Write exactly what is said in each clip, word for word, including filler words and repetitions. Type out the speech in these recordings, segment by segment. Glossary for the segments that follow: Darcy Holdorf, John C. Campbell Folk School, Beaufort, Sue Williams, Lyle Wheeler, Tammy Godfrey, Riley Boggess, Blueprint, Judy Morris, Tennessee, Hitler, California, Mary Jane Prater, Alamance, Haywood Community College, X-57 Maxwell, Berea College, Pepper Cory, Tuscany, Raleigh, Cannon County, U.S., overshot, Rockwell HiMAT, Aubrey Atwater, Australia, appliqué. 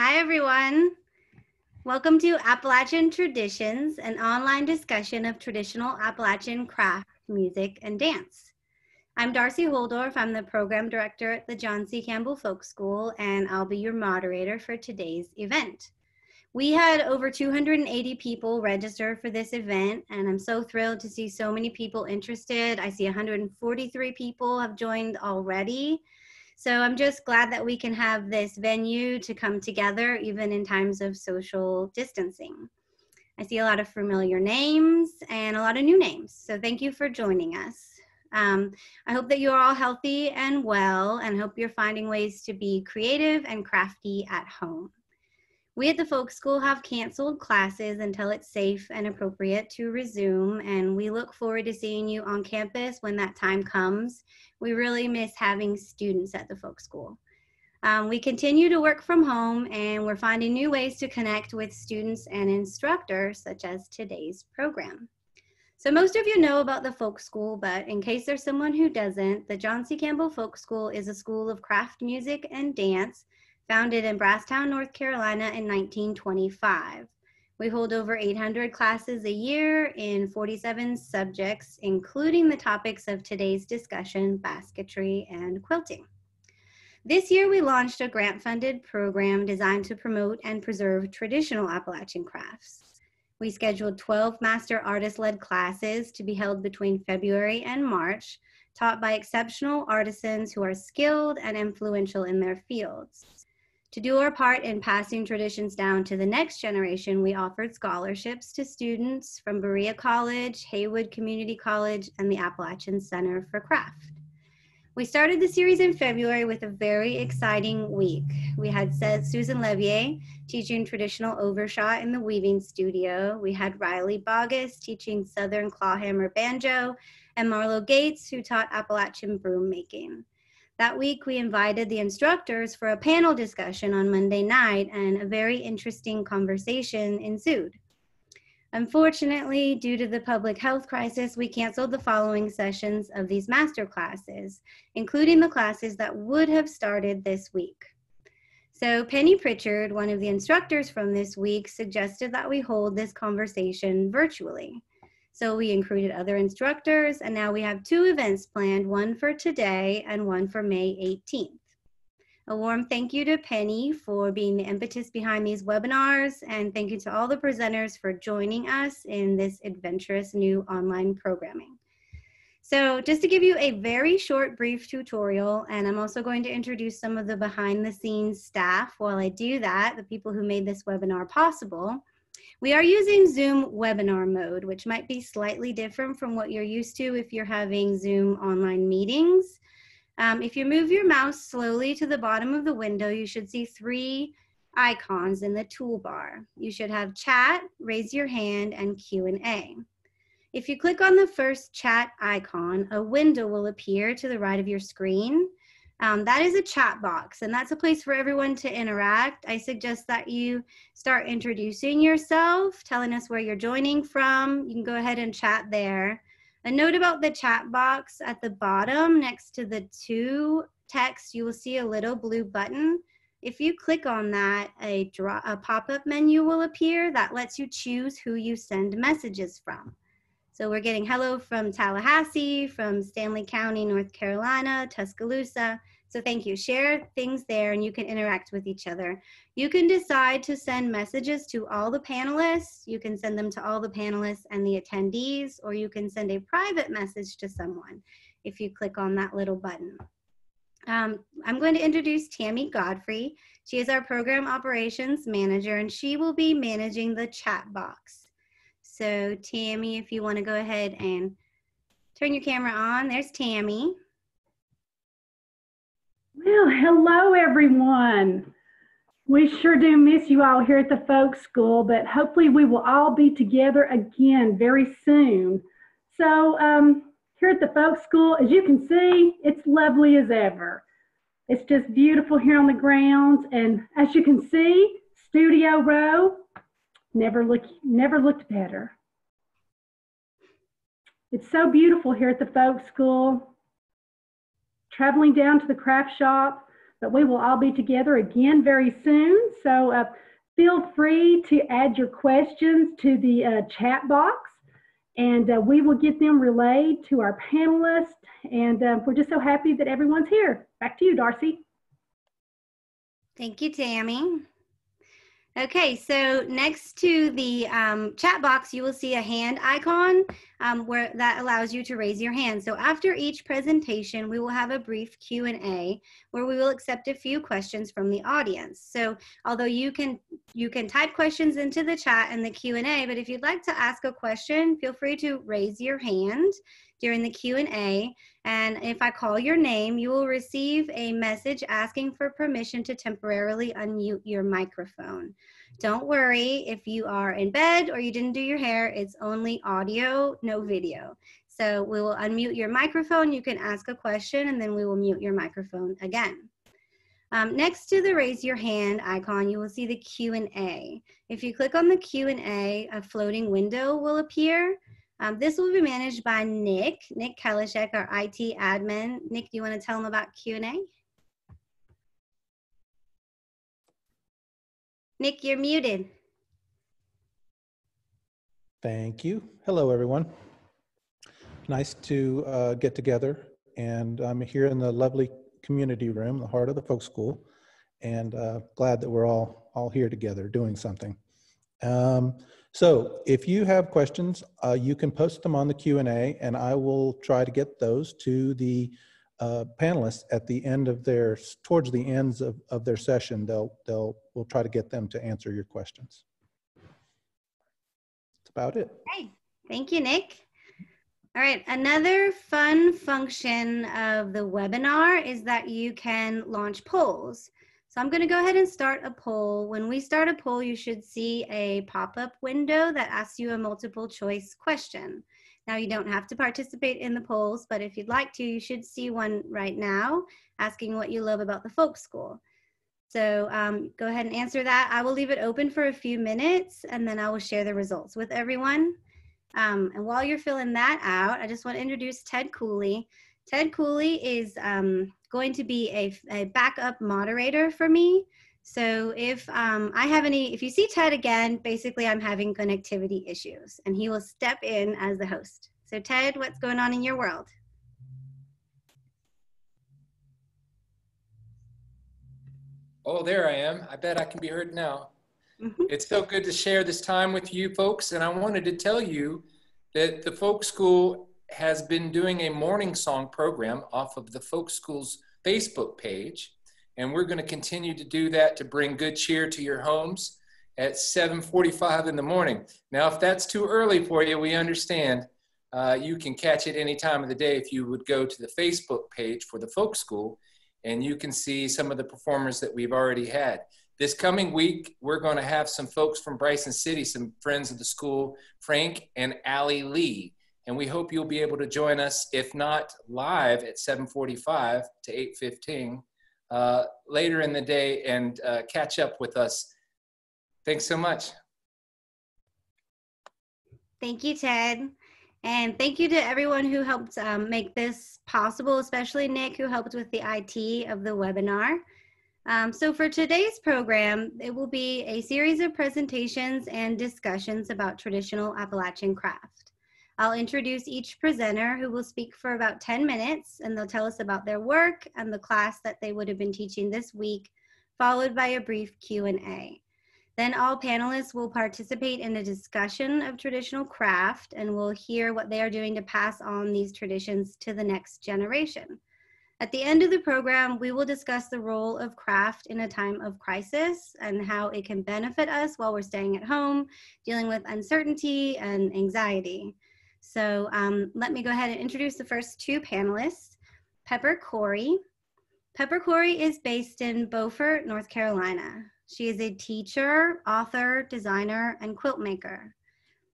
Hi everyone. Welcome to Appalachian Traditions, an online discussion of traditional Appalachian craft, music, and dance. I'm Darcy Holdorf. I'm the program director at the John C. Campbell Folk School, and I'll be your moderator for today's event. We had over two hundred eighty people register for this event, and I'm so thrilled to see so many people interested. I see one hundred forty-three people have joined already. So I'm just glad that we can have this venue to come together even in times of social distancing. I see a lot of familiar names and a lot of new names. So thank you for joining us. Um, I hope that you're all healthy and well, and hope you're finding ways to be creative and crafty at home. We at the Folk School have canceled classes until it's safe and appropriate to resume, and we look forward to seeing you on campus when that time comes. We really miss having students at the Folk School. Um, we continue to work from home, and we're finding new ways to connect with students and instructors, such as today's program. So most of you know about the Folk School, but in case there's someone who doesn't, the John C. Campbell Folk School is a school of craft music and dance founded in Brasstown, North Carolina in nineteen twenty-five. We hold over eight hundred classes a year in forty-seven subjects, including the topics of today's discussion, basketry and quilting. This year, we launched a grant-funded program designed to promote and preserve traditional Appalachian crafts. We scheduled twelve master artist-led classes to be held between February and March, taught by exceptional artisans who are skilled and influential in their fields. To do our part in passing traditions down to the next generation, we offered scholarships to students from Berea College, Haywood Community College, and the Appalachian Center for Craft. We started the series in February with a very exciting week. We had Susan Levier teaching traditional overshot in the weaving studio. We had Riley Boggess teaching Southern clawhammer banjo, and Marlo Gates, who taught Appalachian broom making. That week, we invited the instructors for a panel discussion on Monday night, and a very interesting conversation ensued. Unfortunately, due to the public health crisis, we canceled the following sessions of these master classes, including the classes that would have started this week. So Penny Prichard, one of the instructors from this week, suggested that we hold this conversation virtually. So we included other instructors, and now we have two events planned, one for today and one for May eighteenth. A warm thank you to Penny for being the impetus behind these webinars, and thank you to all the presenters for joining us in this adventurous new online programming. So just to give you a very short, brief tutorial, and I'm also going to introduce some of the behind the scenes staff while I do that, the people who made this webinar possible. We are using Zoom webinar mode, which might be slightly different from what you're used to if you're having Zoom online meetings. Um, if you move your mouse slowly to the bottom of the window, you should see three icons in the toolbar. You should have chat, raise your hand, and Q and A. If you click on the first chat icon, a window will appear to the right of your screen. Um, that is a chat box, and that's a place for everyone to interact. I suggest that you start introducing yourself, telling us where you're joining from. You can go ahead and chat there. A note about the chat box: at the bottom next to the to text, you will see a little blue button. If you click on that, a, draw, a pop-up menu will appear that lets you choose who you send messages from. So we're getting hello from Tallahassee, from Stanley County, North Carolina, Tuscaloosa. So thank you. Share things there, and you can interact with each other. You can decide to send messages to all the panelists. You can send them to all the panelists and the attendees, or you can send a private message to someone if you click on that little button. Um, I'm going to introduce Tammy Godfrey. She is our program operations manager, and she will be managing the chat box. So Tammy, if you want to go ahead and turn your camera on, there's Tammy. Well, hello everyone. We sure do miss you all here at the Folk School, but hopefully we will all be together again very soon. So um, here at the Folk School, as you can see, it's lovely as ever. It's just beautiful here on the grounds, and as you can see, Studio Row, Never look, never looked better. It's so beautiful here at the Folk School. Traveling down to the craft shop, but we will all be together again very soon. So uh, feel free to add your questions to the uh, chat box, and uh, we will get them relayed to our panelists. And uh, we're just so happy that everyone's here. Back to you, Darcy. Thank you, Tammy. Okay, so next to the um, chat box, you will see a hand icon um, where that allows you to raise your hand. So after each presentation, we will have a brief Q and A where we will accept a few questions from the audience. So although you can, you can type questions into the chat and the Q and A, but if you'd like to ask a question, feel free to raise your hand during the Q and A, and if I call your name, you will receive a message asking for permission to temporarily unmute your microphone. Don't worry if you are in bed or you didn't do your hair, it's only audio, no video. So we will unmute your microphone, you can ask a question, and then we will mute your microphone again. Um, next to the raise your hand icon, you will see the Q and A. If you click on the Q and A, a floating window will appear. Um, this will be managed by Nick, Nick Kalashek, our I T admin. Nick, do you want to tell them about Q and A? Nick, you're muted. Thank you. Hello, everyone. Nice to uh, get together. And I'm here in the lovely community room, the heart of the folk school, and uh, glad that we're all, all here together doing something. Um, So if you have questions, uh, you can post them on the Q and A, and I will try to get those to the uh, panelists at the end of their, towards the ends of, of their session. They'll, they'll, we'll try to get them to answer your questions. That's about it. Okay, thank you, Nick. All right, another fun function of the webinar is that you can launch polls. So I'm going to go ahead and start a poll. When we start a poll, you should see a pop-up window that asks you a multiple choice question. Now you don't have to participate in the polls, but if you'd like to, you should see one right now asking what you love about the folk school. So um, go ahead and answer that. I will leave it open for a few minutes and then I will share the results with everyone. Um, and while you're filling that out, I just want to introduce Ted Cooley. Ted Cooley is um, going to be a, a backup moderator for me. So if um, I have any, if you see Ted again, basically I'm having connectivity issues and he will step in as the host. So Ted, what's going on in your world? Oh, there I am. I bet I can be heard now. Mm-hmm. It's so good to share this time with you folks. And I wanted to tell you that the folk school has been doing a morning song program off of the Folk School's Facebook page. And we're going to continue to do that to bring good cheer to your homes at seven forty-five in the morning. Now, if that's too early for you, we understand. Uh, you can catch it any time of the day if you would go to the Facebook page for the Folk School, and you can see some of the performers that we've already had. This coming week, we're going to have some folks from Bryson City, some friends of the school, Frank and Allie Lee. And we hope you'll be able to join us, if not live at seven forty-five to eight fifteen uh, later in the day and uh, catch up with us. Thanks so much. Thank you, Ted. And thank you to everyone who helped um, make this possible, especially Nick, who helped with the I T of the webinar. Um, so for today's program, it will be a series of presentations and discussions about traditional Appalachian craft. I'll introduce each presenter who will speak for about ten minutes, and they'll tell us about their work and the class that they would have been teaching this week, followed by a brief Q and A. Then all panelists will participate in a discussion of traditional craft, and we'll hear what they are doing to pass on these traditions to the next generation. At the end of the program, we will discuss the role of craft in a time of crisis and how it can benefit us while we're staying at home, dealing with uncertainty and anxiety. So um, let me go ahead and introduce the first two panelists, Pepper Cory. Pepper Cory is based in Beaufort, North Carolina. She is a teacher, author, designer, and quilt maker.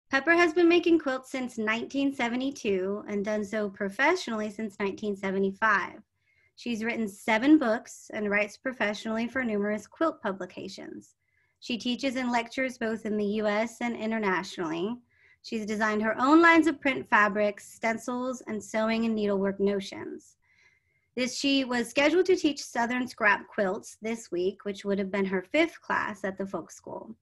Pepper has been making quilts since nineteen seventy-two and done so professionally since nineteen seventy-five. She's written seven books and writes professionally for numerous quilt publications. She teaches and lectures both in the U S and internationally. She's designed her own lines of print fabrics, stencils, and sewing and needlework notions. This, she was scheduled to teach Southern scrap quilts this week, which would have been her fifth class at the folk school.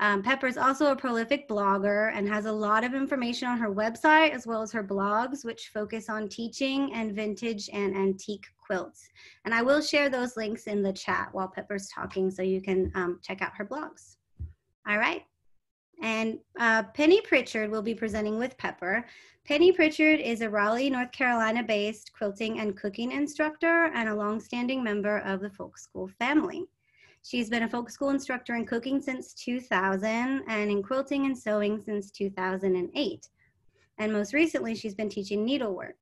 Um, Pepper is also a prolific blogger and has a lot of information on her website as well as her blogs, which focus on teaching and vintage and antique quilts. And I will share those links in the chat while Pepper's talking so you can um, check out her blogs. All right. And uh, Penny Prichard will be presenting with Pepper. Penny Prichard is a Raleigh, North Carolina-based quilting and cooking instructor and a longstanding member of the folk school family. She's been a folk school instructor in cooking since two thousand and in quilting and sewing since two thousand eight. And most recently, she's been teaching needlework.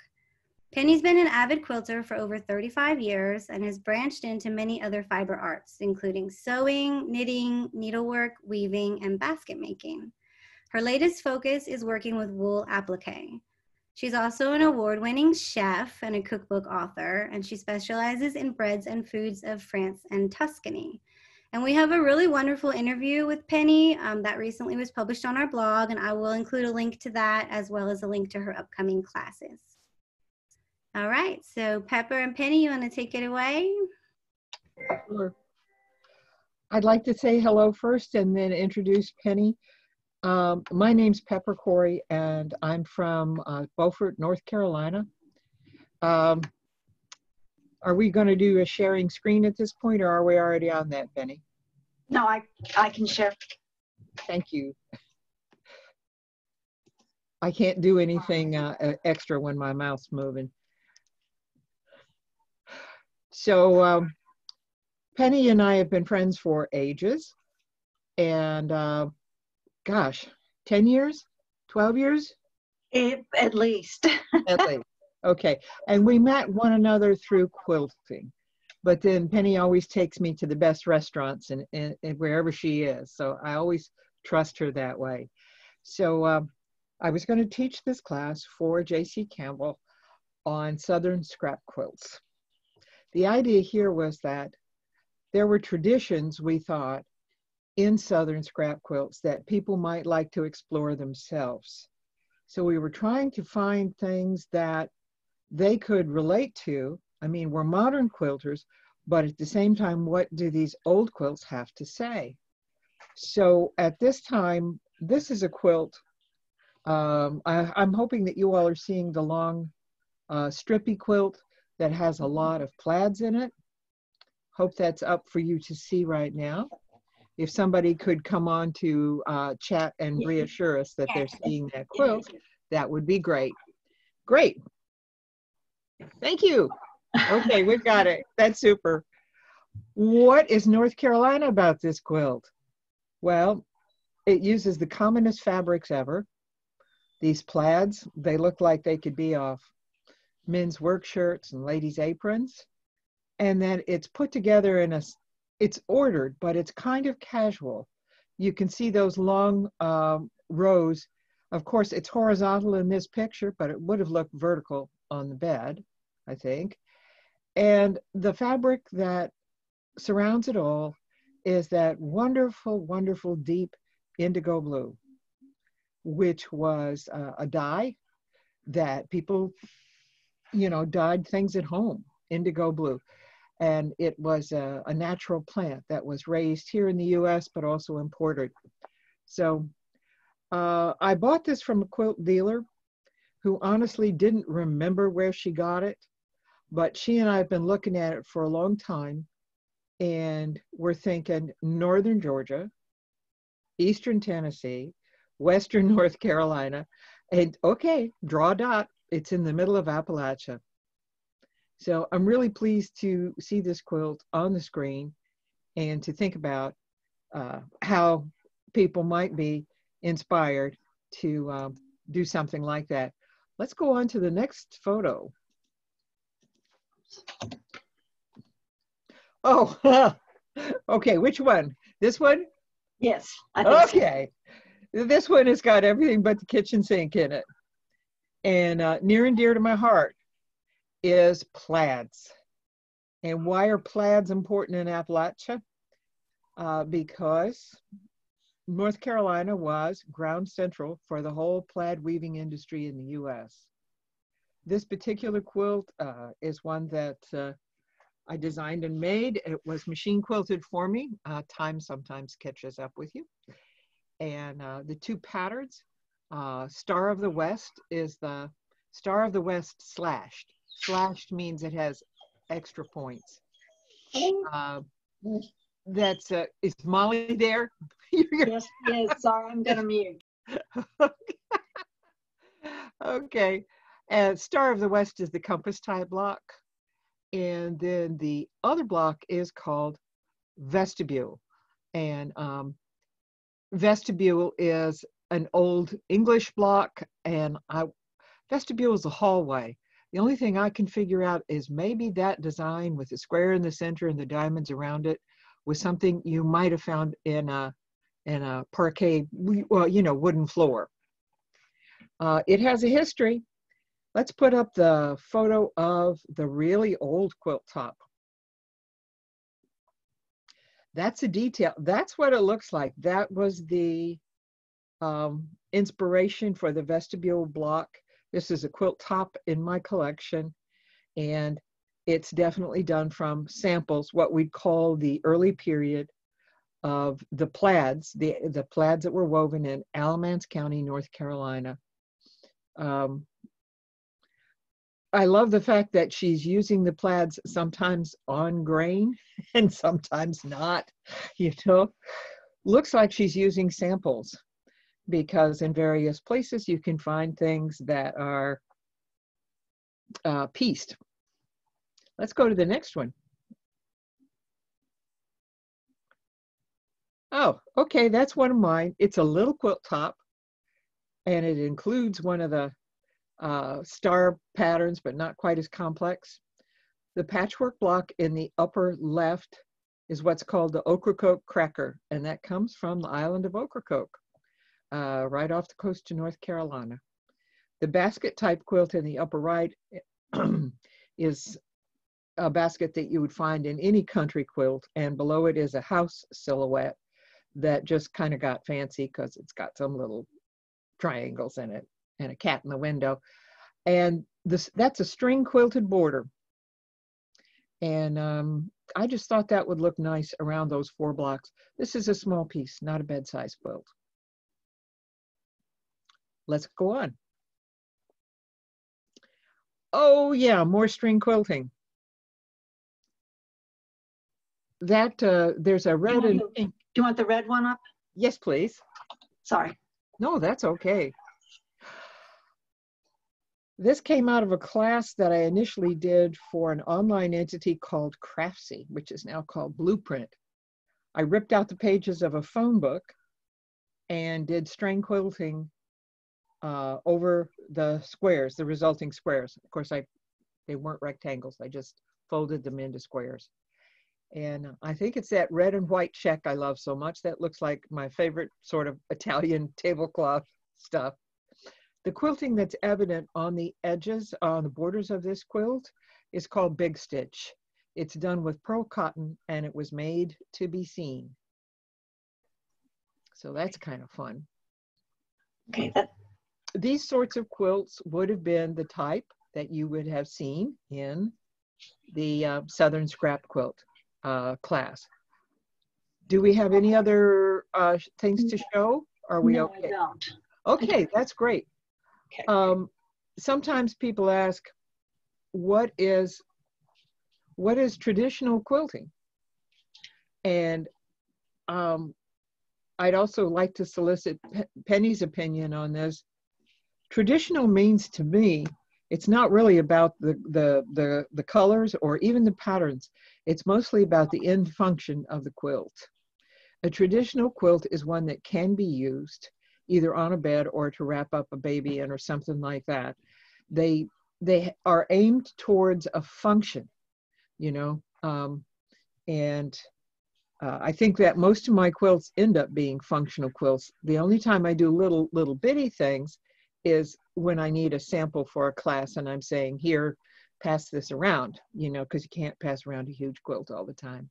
Penny's been an avid quilter for over thirty-five years and has branched into many other fiber arts, including sewing, knitting, needlework, weaving, and basket making. Her latest focus is working with wool applique. She's also an award-winning chef and a cookbook author, and she specializes in breads and foods of France and Tuscany. And we have a really wonderful interview with Penny um, that recently was published on our blog, and I will include a link to that as well as a link to her upcoming classes. All right, so Pepper and Penny, you want to take it away? Sure. I'd like to say hello first and then introduce Penny. Um, my name's Pepper Cory, and I'm from uh, Beaufort, North Carolina. Um, are we going to do a sharing screen at this point, or are we already on that, Penny? No, I, I can share. Thank you. I can't do anything uh, extra when my mouth's moving. So um, Penny and I have been friends for ages, and uh, gosh, ten years, twelve years? It, at least. At least, okay. And we met one another through quilting, but then Penny always takes me to the best restaurants and, and, and wherever she is, so I always trust her that way. So um, I was going to teach this class for J C Campbell on Southern scrap quilts. The idea here was that there were traditions, we thought, in Southern scrap quilts that people might like to explore themselves. So we were trying to find things that they could relate to. I mean, we're modern quilters, but at the same time, what do these old quilts have to say? So at this time, this is a quilt. Um, I, I'm hoping that you all are seeing the long uh, strippy quilt that has a lot of plaids in it. Hope that's up for you to see right now. If somebody could come on to uh, chat and reassure us that they're seeing that quilt, that would be great. Great. Thank you. Okay, we've got it. That's super. What is North Carolina about this quilt? Well, it uses the commonest fabrics ever. These plaids, they look like they could be off men's work shirts and ladies' aprons. And then it's put together in a It's ordered, but it's kind of casual. You can see those long um, rows. Of course, it's horizontal in this picture, but it would have looked vertical on the bed, I think. And the fabric that surrounds it all is that wonderful, wonderful deep indigo blue, which was uh, a dye that people, you know, dyed things at home, indigo blue. And it was a, a natural plant that was raised here in the U S, but also imported. So uh, I bought this from a quilt dealer who honestly didn't remember where she got it, but she and I have been looking at it for a long time, and we're thinking Northern Georgia, Eastern Tennessee, Western North Carolina, and okay, draw a dot, it's in the middle of Appalachia. So I'm really pleased to see this quilt on the screen and to think about uh, how people might be inspired to um, do something like that. Let's go on to the next photo. Oh, okay, which one? This one? Yes. Okay, so this one has got everything but the kitchen sink in it. And uh, near and dear to my heart is plaids. And why are plaids important in Appalachia? Uh, because North Carolina was ground central for the whole plaid weaving industry in the U S This particular quilt uh, is one that uh, I designed and made. It was machine quilted for me. Uh, time sometimes catches up with you. And uh, the two patterns, uh, Star of the West is the Star of the West slashed. Slashed means it has extra points. Uh, that's, uh, is Molly there? Yes, yes, sorry, I'm gonna mute. Okay, and Star of the West is the compass tie block. And then the other block is called vestibule. And um, vestibule is an old English block, and I, vestibule is a hallway. The only thing I can figure out is maybe that design with the square in the center and the diamonds around it was something you might have found in a, in a parquet, well, you know, wooden floor. Uh, it has a history. Let's put up the photo of the really old quilt top. That's a detail. That's what it looks like. That was the um, inspiration for the vestibule block. This is a quilt top in my collection, and it's definitely done from samples, what we'd call the early period of the plaids, the, the plaids that were woven in Alamance County, North Carolina. Um, I love the fact that she's using the plaids sometimes on grain and sometimes not, you know. Looks like she's using samples, because in various places you can find things that are uh, pieced. Let's go to the next one. Oh, okay, that's one of mine. It's a little quilt top, and it includes one of the uh, star patterns, but not quite as complex. The patchwork block in the upper left is what's called the Ocracoke cracker, and that comes from the island of Ocracoke. Uh, right off the coast of North Carolina. The basket type quilt in the upper right is a basket that you would find in any country quilt, and below it is a house silhouette that just kind of got fancy because it's got some little triangles in it and a cat in the window. And this, that's a string quilted border. And um, I just thought that would look nice around those four blocks. This is a small piece, not a bed size quilt. Let's go on. Oh yeah, more string quilting. That, uh, there's a red and pink. Do you want the red one up? Yes, please. Sorry. No, that's okay. This came out of a class that I initially did for an online entity called Craftsy, which is now called Blueprint. I ripped out the pages of a phone book and did string quilting Uh, over the squares, the resulting squares. Of course, I they weren't rectangles. I just folded them into squares. And I think it's that red and white check I love so much. That looks like my favorite sort of Italian tablecloth stuff. The quilting that's evident on the edges, on the borders of this quilt, is called big stitch. It's done with pearl cotton, and it was made to be seen. So that's kind of fun. Okay, that these sorts of quilts would have been the type that you would have seen in the uh, Southern Scrap Quilt uh, class. Do we have any other uh, things to show? Are we no, okay? I don't. Okay, that's great. Okay. Um, sometimes people ask, what is, what is traditional quilting? And um, I'd also like to solicit P Penny's opinion on this. Traditional means to me, it's not really about the, the, the, the colors or even the patterns. It's mostly about the end function of the quilt. A traditional quilt is one that can be used either on a bed or to wrap up a baby in or something like that. They, they are aimed towards a function, you know, um, and Uh, I think that most of my quilts end up being functional quilts. The only time I do little, little bitty things is when I need a sample for a class and I'm saying, here, pass this around, you know, because you can't pass around a huge quilt all the time.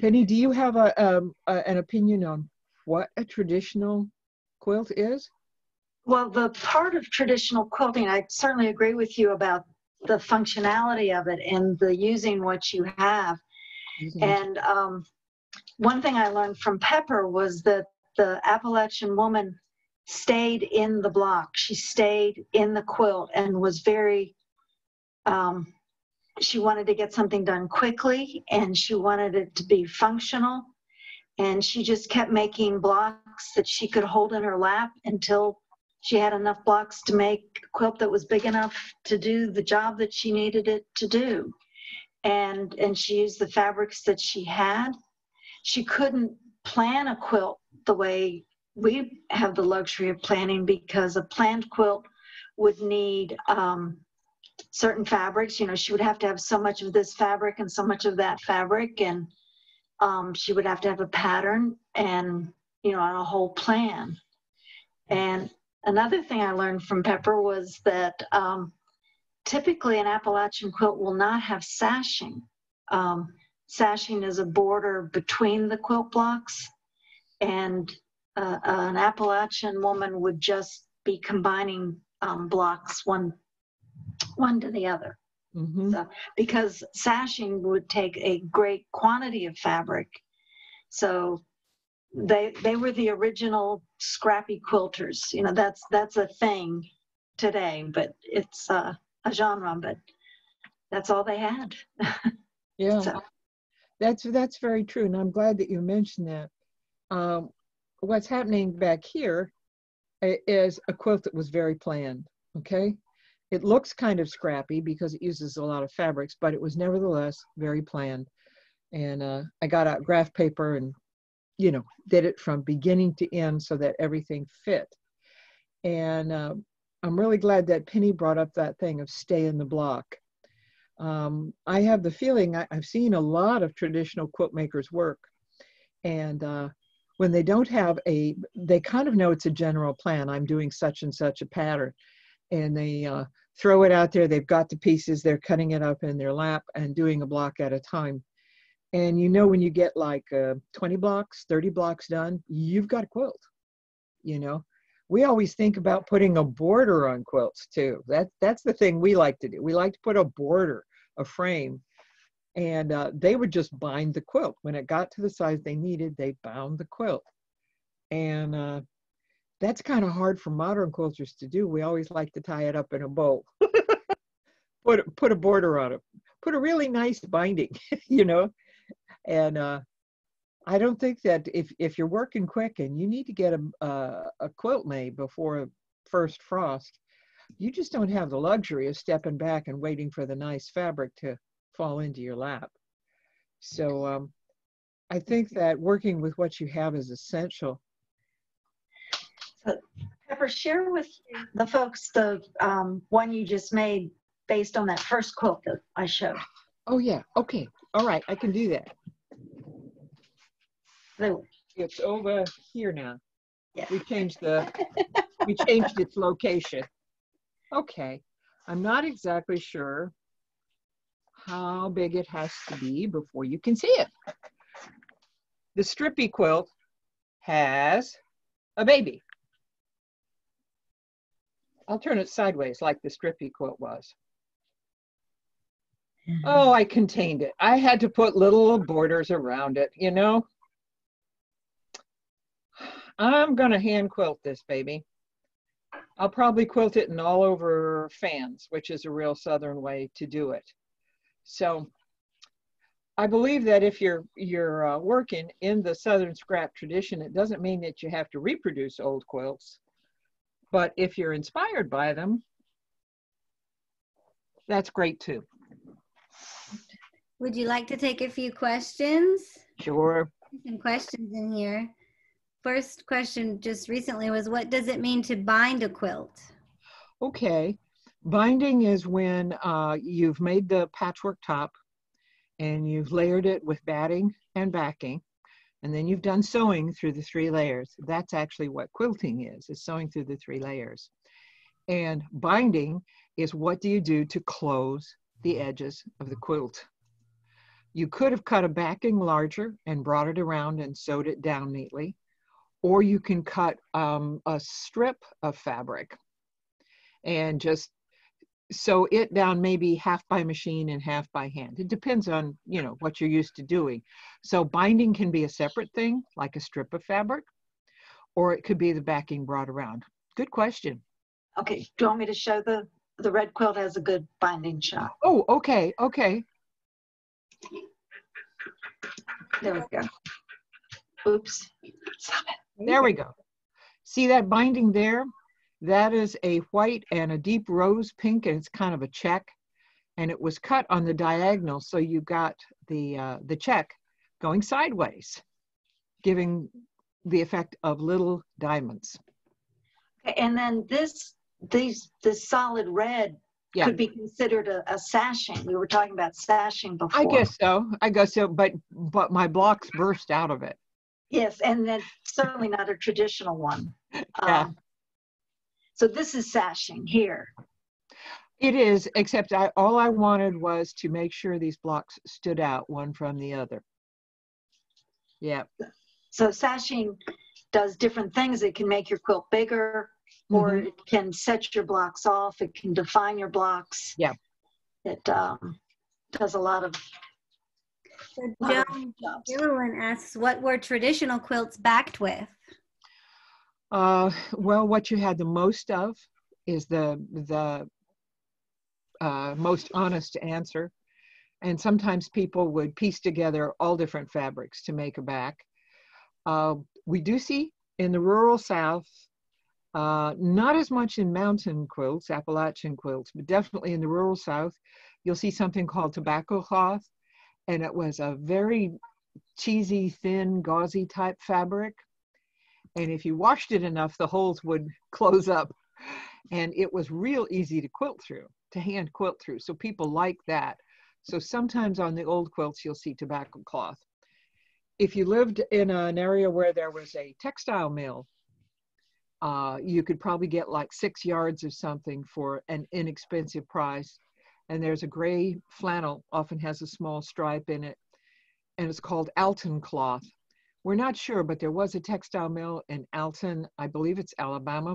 Penny, do you have a, um, a, an opinion on what a traditional quilt is? Well, the part of traditional quilting, I certainly agree with you about the functionality of it and the using what you have. Mm-hmm. And um, one thing I learned from Pepper was that the Appalachian woman stayed in the block. She stayed in the quilt and was very, um, she wanted to get something done quickly, and she wanted it to be functional. And she just kept making blocks that she could hold in her lap until she had enough blocks to make a quilt that was big enough to do the job that she needed it to do. And, and she used the fabrics that she had. She couldn't plan a quilt the way we have the luxury of planning, because a planned quilt would need um, certain fabrics. You know, she would have to have so much of this fabric and so much of that fabric, and um, she would have to have a pattern and, you know, a whole plan. And another thing I learned from Pepper was that um, typically an Appalachian quilt will not have sashing. Um, sashing is a border between the quilt blocks, and uh, an Appalachian woman would just be combining um, blocks one, one to the other. Mm-hmm. So, because sashing would take a great quantity of fabric. So They they were the original scrappy quilters. You know, that's that's a thing today, but it's uh, a genre. But that's all they had. Yeah, so. that's that's very true, and I'm glad that you mentioned that. Um, what's happening back here is a quilt that was very planned. Okay, it looks kind of scrappy because it uses a lot of fabrics, but it was nevertheless very planned. And uh, I got out graph paper and, you know, did it from beginning to end so that everything fit. And uh, I'm really glad that Penny brought up that thing of stay in the block. Um, I have the feeling I, I've seen a lot of traditional quilt makers work. And uh, when they don't have a, they kind of know it's a general plan. I'm doing such and such a pattern. And they uh, throw it out there. They've got the pieces. They're cutting it up in their lap and doing a block at a time. And you know, when you get like uh, twenty blocks, thirty blocks done, you've got a quilt, you know. We always think about putting a border on quilts too. That, that's the thing we like to do. We like to put a border, a frame, and uh, they would just bind the quilt. When it got to the size they needed, they bound the quilt. And uh, that's kind of hard for modern quilters to do. We always like to tie it up in a bow, put, put a border on it, put a really nice binding, you know. And uh, I don't think that if, if you're working quick and you need to get a, a, a quilt made before first frost, you just don't have the luxury of stepping back and waiting for the nice fabric to fall into your lap. So um, I think that working with what you have is essential. So, Pepper, share with the folks the um, one you just made based on that first quilt that I showed. Oh, yeah. Okay. All right. I can do that. It's over here now. Yeah. We changed the, we changed its location. Okay. I'm not exactly sure how big it has to be before you can see it. The Strippy quilt has a baby. I'll turn it sideways like the Strippy quilt was. Oh, I contained it. I had to put little borders around it, you know. I'm going to hand quilt this baby. I'll probably quilt it in all over fans, which is a real Southern way to do it. So I believe that if you're, you're uh, working in the Southern scrap tradition, it doesn't mean that you have to reproduce old quilts. But if you're inspired by them, that's great too. Would you like to take a few questions? Sure. Some questions in here. First question just recently was, what does it mean to bind a quilt? Okay. Binding is when uh, you've made the patchwork top and you've layered it with batting and backing, and then you've done sewing through the three layers. That's actually what quilting is, is sewing through the three layers. And binding is what do you do to close the edges of the quilt. You could have cut a backing larger and brought it around and sewed it down neatly, or you can cut um, a strip of fabric and just sew it down, maybe half by machine and half by hand. It depends on, you know, what you're used to doing. So binding can be a separate thing, like a strip of fabric, or it could be the backing brought around. Good question. Okay, do you want me to show the, the red quilt has a good binding shot? Oh, okay, okay. There we go. Oops. Stop it. There we go. See that binding there? That is a white and a deep rose pink, and it's kind of a check. And it was cut on the diagonal, so you got the, uh, the check going sideways, giving the effect of little diamonds. And then this, these, this solid red, yeah, could be considered a, a sashing. We were talking about sashing before. I guess so. I guess so. But but my blocks burst out of it. Yes, and that's certainly not a traditional one. Yeah. Um, so this is sashing here. It is, except I, all I wanted was to make sure these blocks stood out one from the other. Yeah. So sashing does different things. It can make your quilt bigger, or mm-hmm. it can set your blocks off. It can define your blocks. Yeah. It um, does a lot of, so lot Joan, of Dylan asks, what were traditional quilts backed with? Uh, well, what you had the most of is the, the uh, most honest answer. And sometimes people would piece together all different fabrics to make a back. Uh, we do see in the rural South, Uh, not as much in mountain quilts, Appalachian quilts, but definitely in the rural South, you'll see something called tobacco cloth. And it was a very cheesy, thin, gauzy type fabric. And if you washed it enough, the holes would close up. And it was real easy to quilt through, to hand quilt through. So people like that. So sometimes on the old quilts, you'll see tobacco cloth. If you lived in an area where there was a textile mill, Uh, you could probably get like six yards or something for an inexpensive price. And there's a gray flannel, often has a small stripe in it, and it's called Alton cloth. We're not sure, but there was a textile mill in Alton, I believe it's Alabama,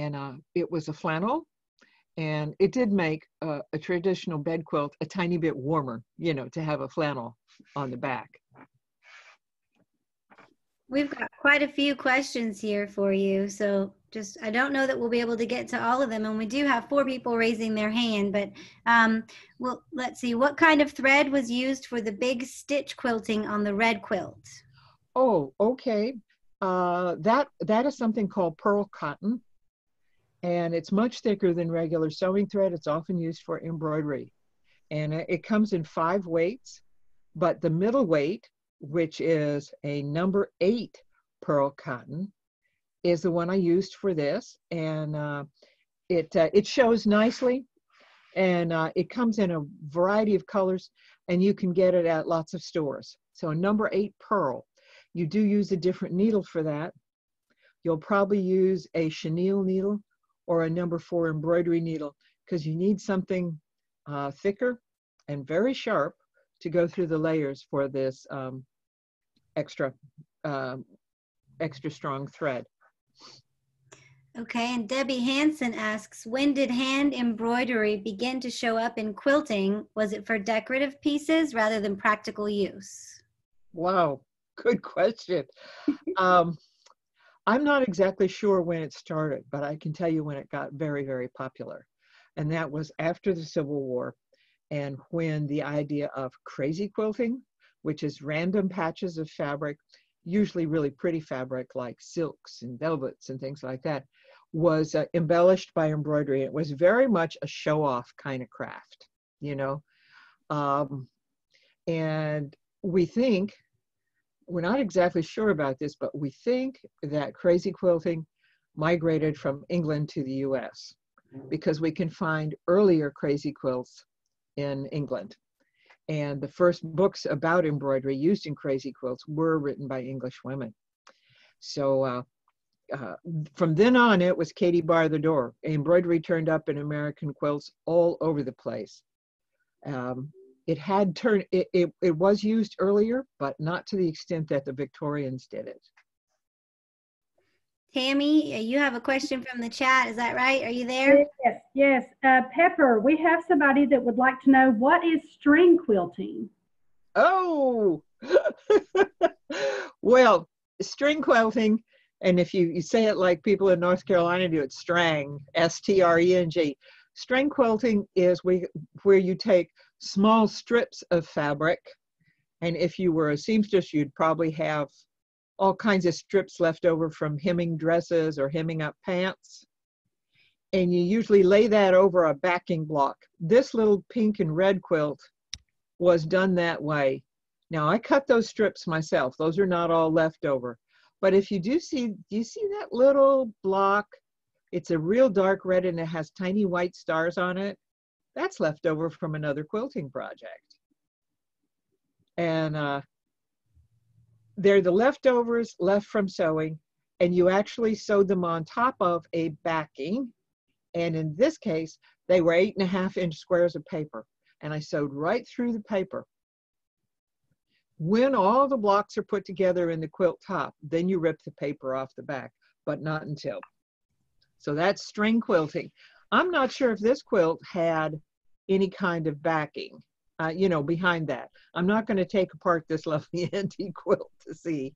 and uh, it was a flannel, and it did make a, a traditional bed quilt a tiny bit warmer, you know, to have a flannel on the back. We've got quite a few questions here for you, so just, I don't know that we'll be able to get to all of them, and we do have four people raising their hand, but um, well, let's see, what kind of thread was used for the big stitch quilting on the red quilt? Oh, okay. Uh, that, that is something called pearl cotton, and it's much thicker than regular sewing thread. It's often used for embroidery, and it comes in five weights, but the middle weight, which is a number eight pearl cotton, is the one I used for this, and uh, it uh, it shows nicely, and uh, it comes in a variety of colors, and you can get it at lots of stores. So a number eight pearl, you do use a different needle for that. You'll probably use a chenille needle or a number four embroidery needle, because you need something uh, thicker and very sharp to go through the layers for this um, extra, uh, extra strong thread. Okay, and Debbie Hansen asks, when did hand embroidery begin to show up in quilting? Was it for decorative pieces rather than practical use? Wow, good question. um, I'm not exactly sure when it started, but I can tell you when it got very, very popular. And that was after the Civil War, and when the idea of crazy quilting, which is random patches of fabric, usually really pretty fabric like silks and velvets and things like that, was uh, embellished by embroidery. It was very much a show-off kind of craft, you know? Um, and we think, we're not exactly sure about this, but we think that crazy quilting migrated from England to the U S because we can find earlier crazy quilts in England. And the first books about embroidery used in crazy quilts were written by English women. So uh, uh, from then on, it was Katie bar the door. Embroidery turned up in American quilts all over the place. Um, it had turned, it, it, it was used earlier, but not to the extent that the Victorians did it. Tammy, you have a question from the chat. Is that right? Are you there? Yes. Yes. Uh, Pepper, we have somebody that would like to know, what is string quilting? Oh, well, string quilting, and if you, you say it like people in North Carolina do, it's strang, S T R E N G. String quilting is we, where you take small strips of fabric, and if you were a seamstress, you'd probably have all kinds of strips left over from hemming dresses or hemming up pants, and you usually lay that over a backing block. This little pink and red quilt was done that way. Now I cut those strips myself. Those are not all left over. But if you do see, do you see that little block? It's a real dark red and it has tiny white stars on it. That's left over from another quilting project. And uh, they're the leftovers left from sewing, and you actually sewed them on top of a backing. And in this case, they were eight and a half inch squares of paper. And I sewed right through the paper. When all the blocks are put together in the quilt top, then you rip the paper off the back, but not until. So that's string quilting. I'm not sure if this quilt had any kind of backing, uh, you know, behind that. I'm not going to take apart this lovely antique quilt to see.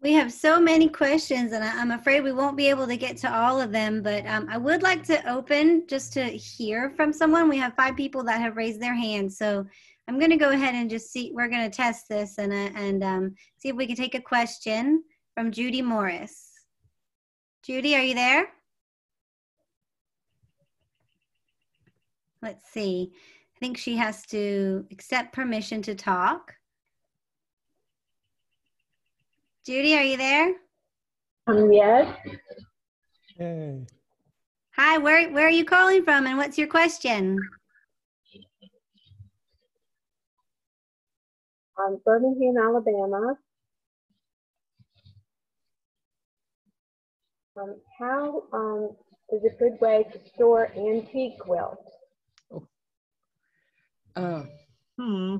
We have so many questions, and I'm afraid we won't be able to get to all of them, but um, I would like to open just to hear from someone. We have five people that have raised their hands, so I'm going to go ahead and just see, we're going to test this and, uh, and um, see if we can take a question from Judy Morris. Judy, are you there? Let's see. I think she has to accept permission to talk. Judy, are you there? Um, yes. Hey. Hi, where, where are you calling from and what's your question? I'm Birmingham, Alabama. Um, how um, is a good way to store antique quilts? Oh. Uh, hmm.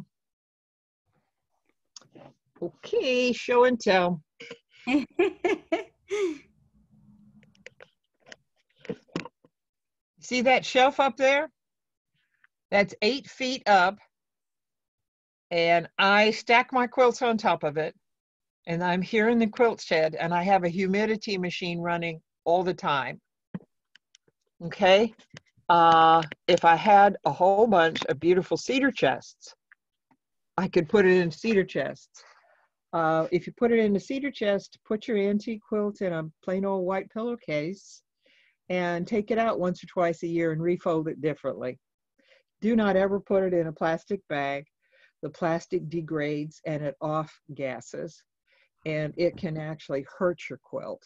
Okay, show and tell. See that shelf up there? That's eight feet up. And I stack my quilts on top of it. And I'm here in the quilt shed, and I have a humidity machine running all the time. Okay? Uh, if I had a whole bunch of beautiful cedar chests, I could put it in cedar chests. Uh, if you put it in a cedar chest, put your antique quilt in a plain old white pillowcase and take it out once or twice a year and refold it differently. Do not ever put it in a plastic bag. The plastic degrades and it off gases, and it can actually hurt your quilt.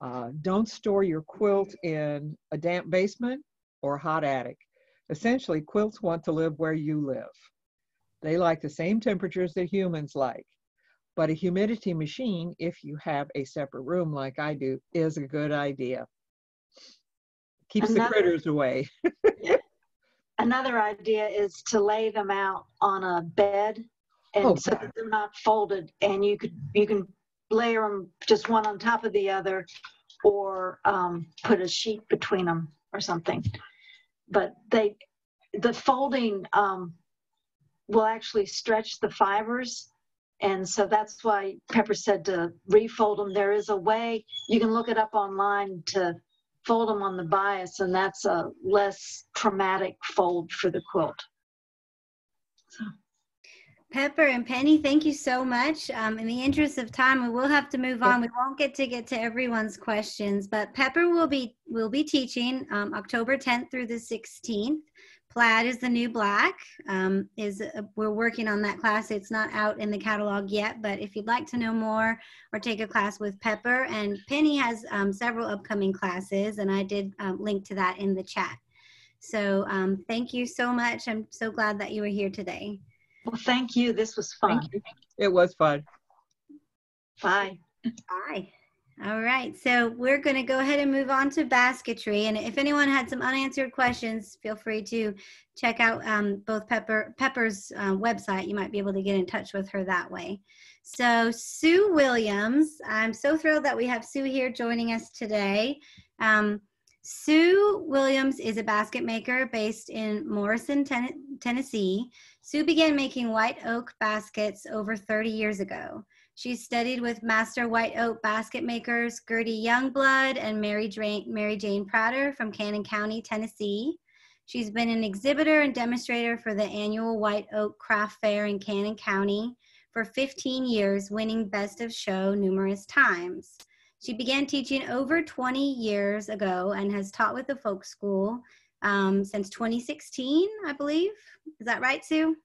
Uh, don't store your quilt in a damp basement or hot attic. Essentially, quilts want to live where you live. They like the same temperatures that humans like. But a humidity machine, if you have a separate room like I do, is a good idea. Keeps another, the critters away. Another idea is to lay them out on a bed, and oh, so that they're not folded, and you could you can layer them just one on top of the other, or um, put a sheet between them or something. But they, the folding um, will actually stretch the fibers. And so that's why Pepper said to refold them. There is a way, you can look it up online, to fold them on the bias, and that's a less traumatic fold for the quilt. So. Pepper and Penny, thank you so much. Um, in the interest of time, we will have to move on. We won't get to get to everyone's questions, but Pepper will be, will be teaching um, October tenth through the sixteenth. Plaid is the New Black. Um, is uh, we're working on that class. It's not out in the catalog yet, but if you'd like to know more or take a class with Pepper, and Penny has um, several upcoming classes, and I did um, link to that in the chat. So um, thank you so much. I'm so glad that you were here today. Well, thank you. This was fun. It was fun. Bye. Bye. All right, so we're going to go ahead and move on to basketry. And if anyone had some unanswered questions, feel free to check out um, both Pepper, Pepper's uh, website. You might be able to get in touch with her that way. So Sue Williams, I'm so thrilled that we have Sue here joining us today. Um, Sue Williams is a basket maker based in Morrison, Ten- Tennessee. Sue began making white oak baskets over thirty years ago. She studied with master white oak basket makers Gertie Youngblood and Mary Jane, Mary Jane Prater from Cannon County, Tennessee. She's been an exhibitor and demonstrator for the annual White Oak Craft Fair in Cannon County for fifteen years, winning Best of Show numerous times. She began teaching over twenty years ago and has taught with the folk school um, since twenty sixteen, I believe. Is that right, Sue?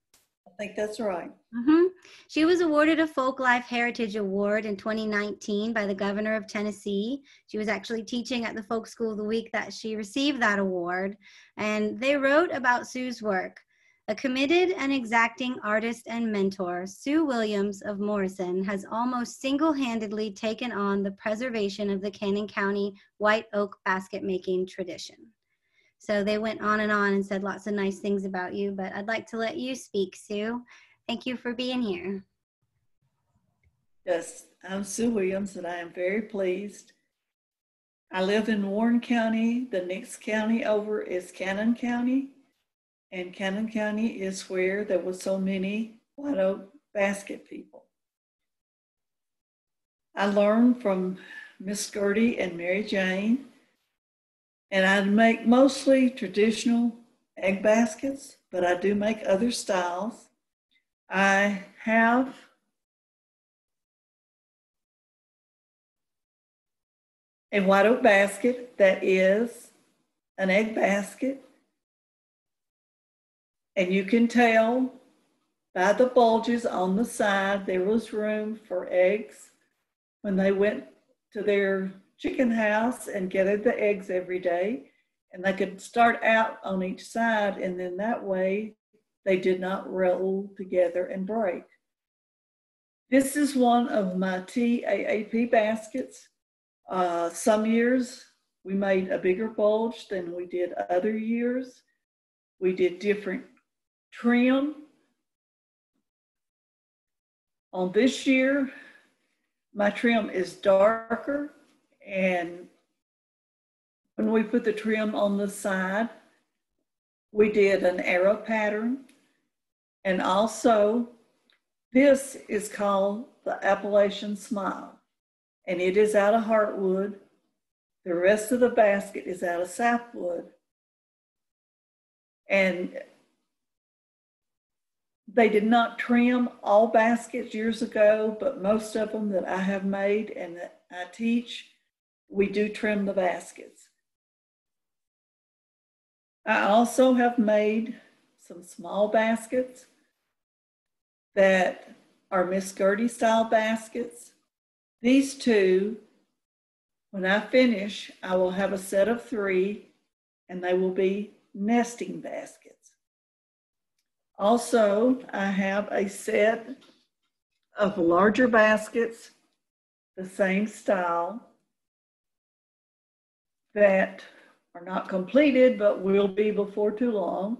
I think that's right. Mm-hmm. She was awarded a Folk Life Heritage Award in twenty nineteen by the governor of Tennessee. She was actually teaching at the Folk School the week that she received that award. And they wrote about Sue's work. A committed and exacting artist and mentor, Sue Williams of Morrison has almost single-handedly taken on the preservation of the Cannon County white oak basket making tradition. So they went on and on and said lots of nice things about you, but I'd like to let you speak, Sue. Thank you for being here. Yes, I'm Sue Williams, and I am very pleased. I live in Warren County. The next county over is Cannon County, and Cannon County is where there were so many white oak basket people. I learned from Miss Gertie and Mary Jane, and I make mostly traditional egg baskets, but I do make other styles. I have a white oak basket that is an egg basket. And you can tell by the bulges on the side, there was room for eggs when they went to their chicken house and gathered the eggs every day, and they could start out on each side, and then that way they did not roll together and break. This is one of my T A A P baskets. Uh, some years we made a bigger bulge than we did other years. We did different trim. On this year, my trim is darker. And when we put the trim on the side, we did an arrow pattern. And also, this is called the Appalachian Smile. And it is out of heartwood. The rest of the basket is out of sapwood. And they did not trim all baskets years ago, but most of them that I have made and that I teach, we do trim the baskets. I also have made some small baskets that are Miss Gertie style baskets. These two, when I finish, I will have a set of three, and they will be nesting baskets. Also, I have a set of larger baskets, the same style, that are not completed, but will be before too long,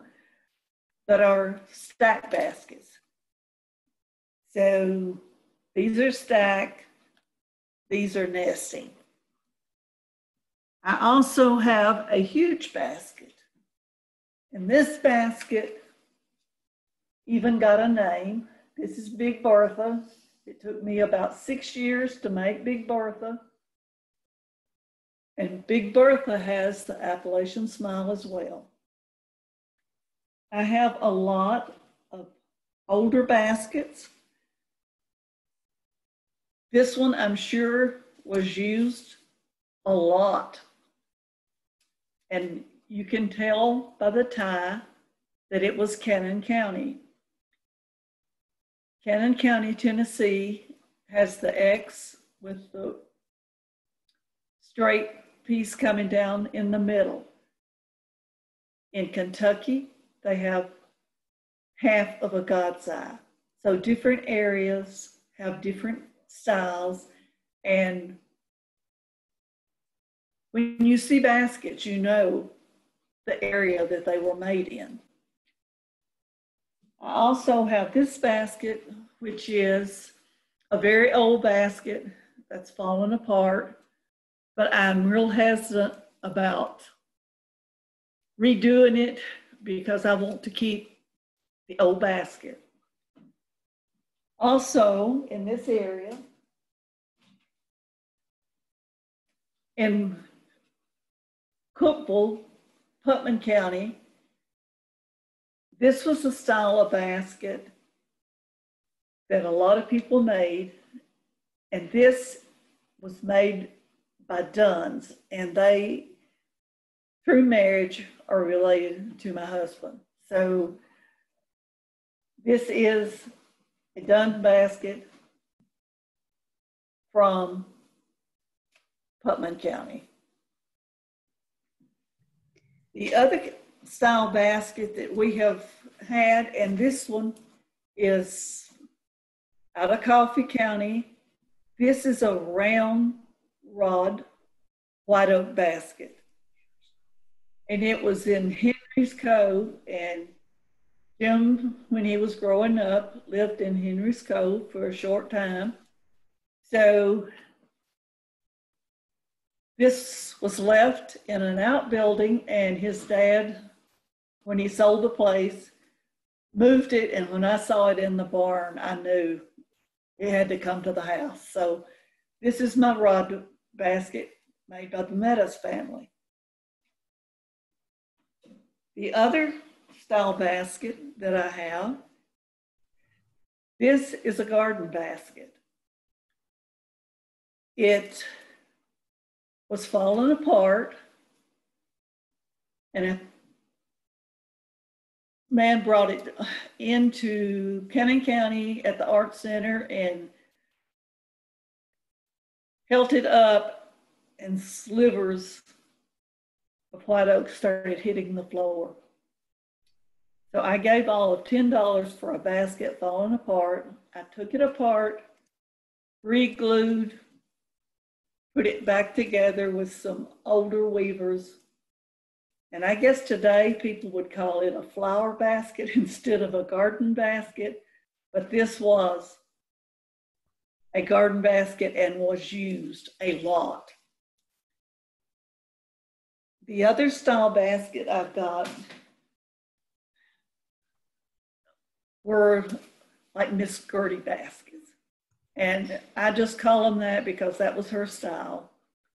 that are stack baskets. So these are stack, these are nesting. I also have a huge basket. And this basket even got a name. This is Big Bertha. It took me about six years to make Big Bertha. And Big Bertha has the Appalachian Smile as well. I have a lot of older baskets. This one, I'm sure, was used a lot. And you can tell by the tie that it was Cannon County. Cannon County, Tennessee, has the X with the straight piece coming down in the middle. In Kentucky, they have half of a God's eye. So different areas have different styles, and When you see baskets, you know the area that they were made in. I also have this basket, which is a very old basket that's fallen apart, but I'm real hesitant about redoing it because I want to keep the old basket. Also, in this area, in Cookville, Putman County, this was a style of basket that a lot of people made, and this was made by Dunns, and they, through marriage, are related to my husband. So this is a Dunn basket from Putman County. The other style basket that we have had, and this one is out of Coffee County. This is a round rod white oak basket. And it was in Henry's Cove, and Jim, when he was growing up, lived in Henry's Cove for a short time. So this was left in an outbuilding, and his dad, when he sold the place, moved it, and when I saw it in the barn, I knew it had to come to the house. So this is my rod basket made by the Meadows family. The other style basket that I have, this is a garden basket. It was falling apart, and a man brought it into Cannon County at the Art Center and held it up, and slivers of white oak started hitting the floor. So I gave all of ten dollars for a basket falling apart. I took it apart, re-glued, put it back together with some older weavers. And I guess today people would call it a flower basket instead of a garden basket, but this was a garden basket and was used a lot. The other style basket I've got were like Miss Gertie baskets. And I just call them that because that was her style.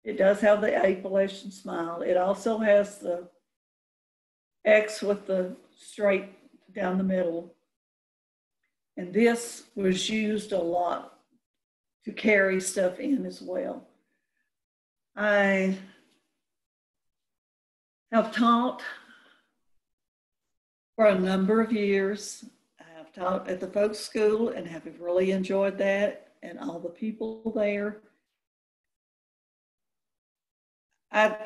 It does have the Appalachian smile. It also has the X with the straight down the middle. And this was used a lot to carry stuff in as well. I have taught for a number of years. I've taught at the folk school and have really enjoyed that and all the people there. I,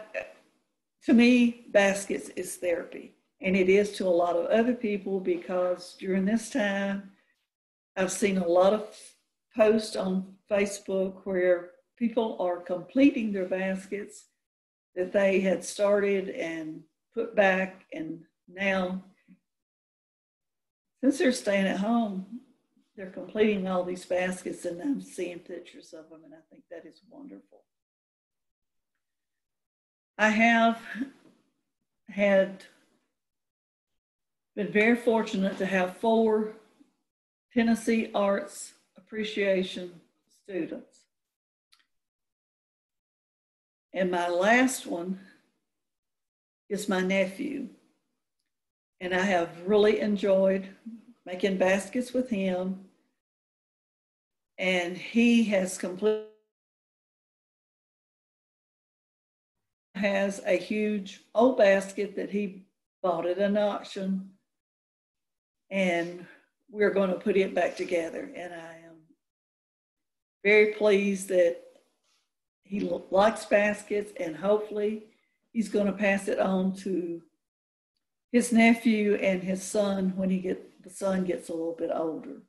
to me, baskets is therapy, and it is to a lot of other people because during this time, I've seen a lot of posts on Facebook where people are completing their baskets that they had started and put back, and now, since they're staying at home, they're completing all these baskets, and I'm seeing pictures of them, and I think that is wonderful. I have had been very fortunate to have four Tennessee Arts Appreciation students. And my last one is my nephew. And I have really enjoyed making baskets with him. And he has completely has a huge old basket that he bought at an auction, and we're going to put it back together. And I am very pleased that he likes baskets, and hopefully he's going to pass it on to his nephew and his son when he get the son gets a little bit older.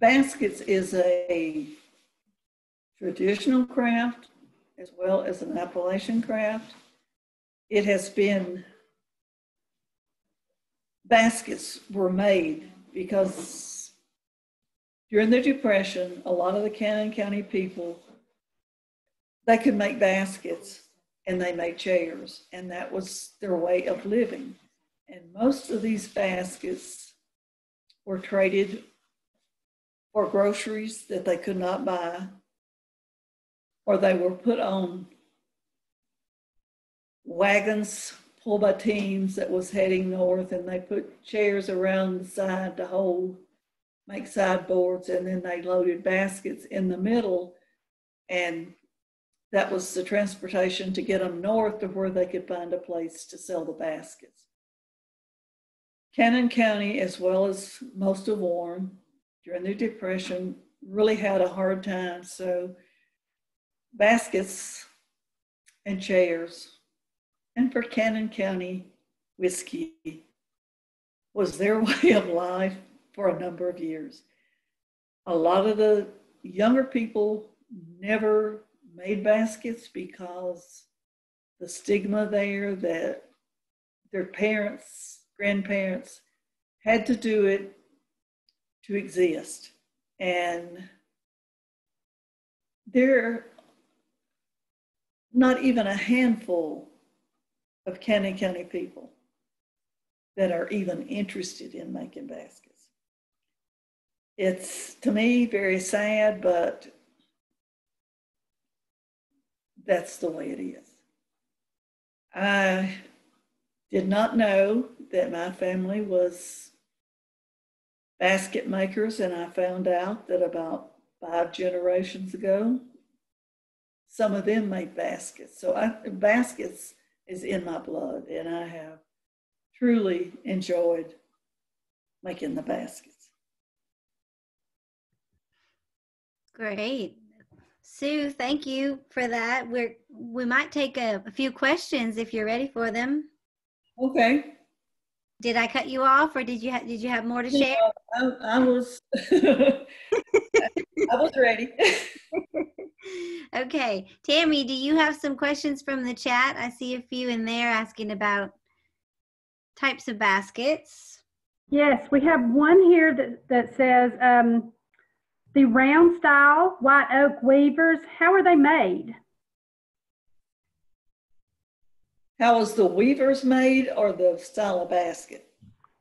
Baskets is a traditional craft as well as an Appalachian craft. It has been, baskets were made because during the Depression, a lot of the Cannon County people, they could make baskets and they made chairs, and that was their way of living. And most of these baskets were traded for groceries that they could not buy, or they were put on wagons pulled by teams that was heading north, and they put chairs around the side to hold, make sideboards, and then they loaded baskets in the middle, and that was the transportation to get them north to where they could find a place to sell the baskets. Cannon County, as well as most of Warren, during the Depression, really had a hard time, so baskets and chairs, and for Cannon County, whiskey was their way of life for a number of years. A lot of the younger people never made baskets because the stigma there that their parents, grandparents had to do it to exist. And there, not even a handful of Cannon County people that are even interested in making baskets. It's, to me, very sad, but that's the way it is. I did not know that my family was basket makers, and I found out that about five generations ago, some of them made baskets. So I, baskets is in my blood, and I have truly enjoyed making the baskets. Great. Sue, thank you for that. We're, we might take a, a few questions if you're ready for them. Okay. Did I cut you off, or did you ha- did you have more to share? I, I was I was ready. Okay, Tammy, do you have some questions from the chat? I see a few in there asking about types of baskets. Yes, we have one here that that says um, the round style white oak weavers. How are they made? How is the weavers made, or the style of basket?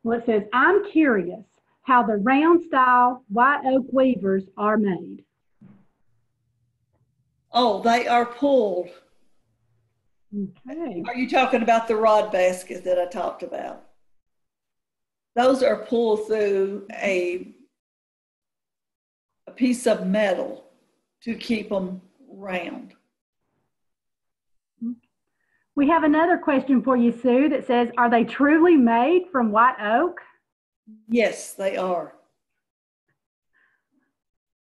Well, it says, I'm curious how the round style white oak weavers are made. Oh, they are pulled. Okay. Are you talking about the rod basket that I talked about? Those are pulled through a, a piece of metal to keep them round. We have another question for you, Sue, that says, are they truly made from white oak? Yes, they are.